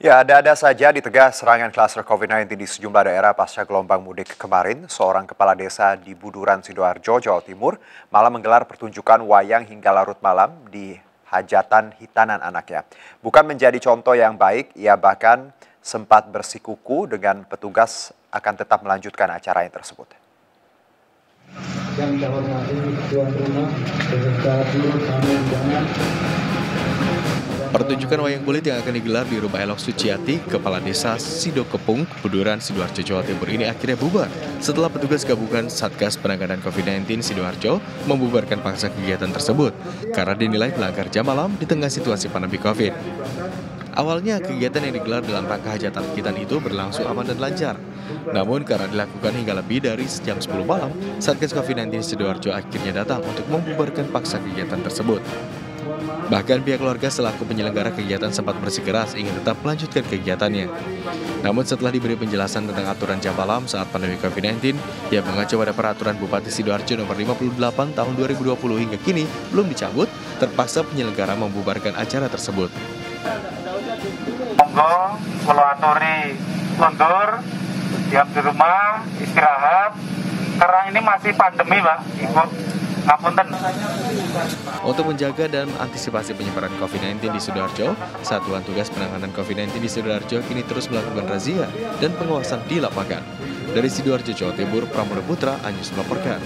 Ya, ada-ada saja ditegah serangan klaster COVID-19 di sejumlah daerah pasca gelombang mudik kemarin. Seorang kepala desa di Buduran, Sidoarjo, Jawa Timur, malah menggelar pertunjukan wayang hingga larut malam di hajatan hitanan anaknya. Bukan menjadi contoh yang baik, ia bahkan sempat bersikuku dengan petugas akan tetap melanjutkan acaranya tersebut. Yang saya hormati tuan rumah, beserta seluruh tamu undangan. Pertunjukan wayang kulit yang akan digelar di rumah elok Suciati, Kepala Desa Sidokepung, Buduran, Sidoarjo, Jawa Timur ini akhirnya bubar setelah petugas gabungan Satgas Penanganan Covid-19 Sidoarjo membubarkan paksa kegiatan tersebut karena dinilai melanggar jam malam di tengah situasi pandemi Covid. Awalnya kegiatan yang digelar dalam rangka hajatan hitanan itu berlangsung aman dan lancar. Namun karena dilakukan hingga lebih dari jam 10 malam, Satgas Covid-19 Sidoarjo akhirnya datang untuk membubarkan paksa kegiatan tersebut. Bahkan pihak keluarga selaku penyelenggara kegiatan sempat bersikeras ingin tetap melanjutkan kegiatannya. Namun setelah diberi penjelasan tentang aturan jam malam saat pandemi COVID-19, yang mengacu pada peraturan Bupati Sidoarjo nomor 58 tahun 2020 hingga kini belum dicabut, terpaksa penyelenggara membubarkan acara tersebut. Monggo kalau aturi mundur, siap di rumah, istirahat. Sekarang ini masih pandemi, Pak. Untuk menjaga dan mengantisipasi penyebaran COVID-19 di Sidoarjo, Satuan Tugas Penanganan COVID-19 di Sidoarjo kini terus melakukan razia dan pengawasan di lapangan. Dari Sidoarjo, Jawa Timur, Pramudya Putra Anjus melaporkan.